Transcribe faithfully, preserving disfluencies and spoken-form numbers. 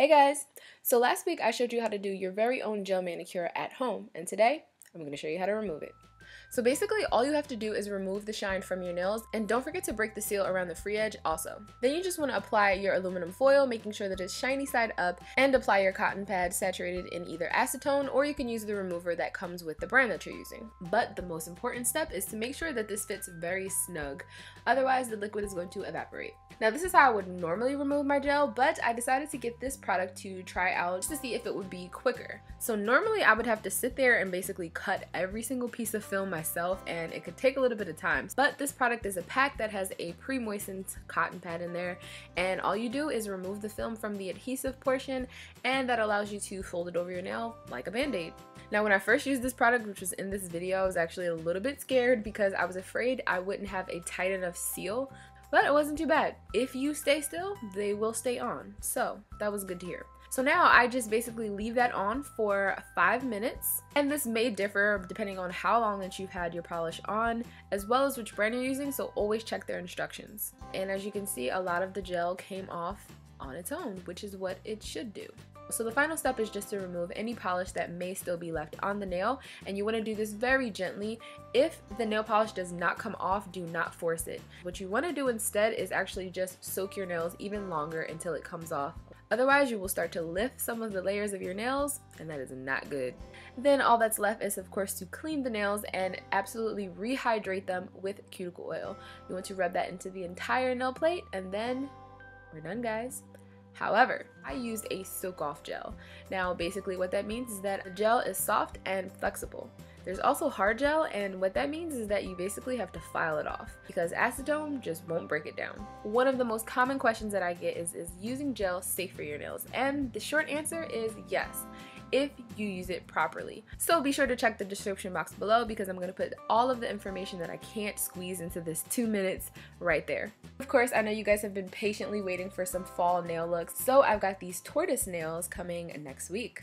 Hey guys! So last week I showed you how to do your very own gel manicure at home, and today I'm going to show you how to remove it. So basically all you have to do is remove the shine from your nails, and don't forget to break the seal around the free edge also. Then you just want to apply your aluminum foil, making sure that it's shiny side up, and apply your cotton pad saturated in either acetone, or you can use the remover that comes with the brand that you're using. But the most important step is to make sure that this fits very snug, otherwise the liquid is going to evaporate. Now this is how I would normally remove my gel, but I decided to get this product to try out just to see if it would be quicker. So normally I would have to sit there and basically cut every single piece of film myself, and it could take a little bit of time. But this product is a pack that has a pre-moistened cotton pad in there, and all you do is remove the film from the adhesive portion, and that allows you to fold it over your nail like a band-aid. Now when I first used this product, which was in this video, I was actually a little bit scared because I was afraid I wouldn't have a tight enough seal. But it wasn't too bad. If you stay still, they will stay on. So that was good to hear. So now I just basically leave that on for five minutes. And this may differ depending on how long that you've had your polish on, as well as which brand you're using, so always check their instructions. And as you can see, a lot of the gel came off on its own, which is what it should do. So the final step is just to remove any polish that may still be left on the nail, and you want to do this very gently. If the nail polish does not come off, do not force it. What you want to do instead is actually just soak your nails even longer until it comes off. Otherwise, you will start to lift some of the layers of your nails, and that is not good. Then all that's left is, of course, to clean the nails and absolutely rehydrate them with cuticle oil. You want to rub that into the entire nail plate, and then we're done, guys. However, I used a soak-off gel. Now basically what that means is that the gel is soft and flexible. There's also hard gel, and what that means is that you basically have to file it off because acetone just won't break it down. One of the most common questions that I get is, is using gel safe for your nails? And the short answer is yes, if you use it properly. So be sure to check the description box below because I'm going to put all of the information that I can't squeeze into this two minutes right there. Of course, I know you guys have been patiently waiting for some fall nail looks, so I've got these tortoise nails coming next week.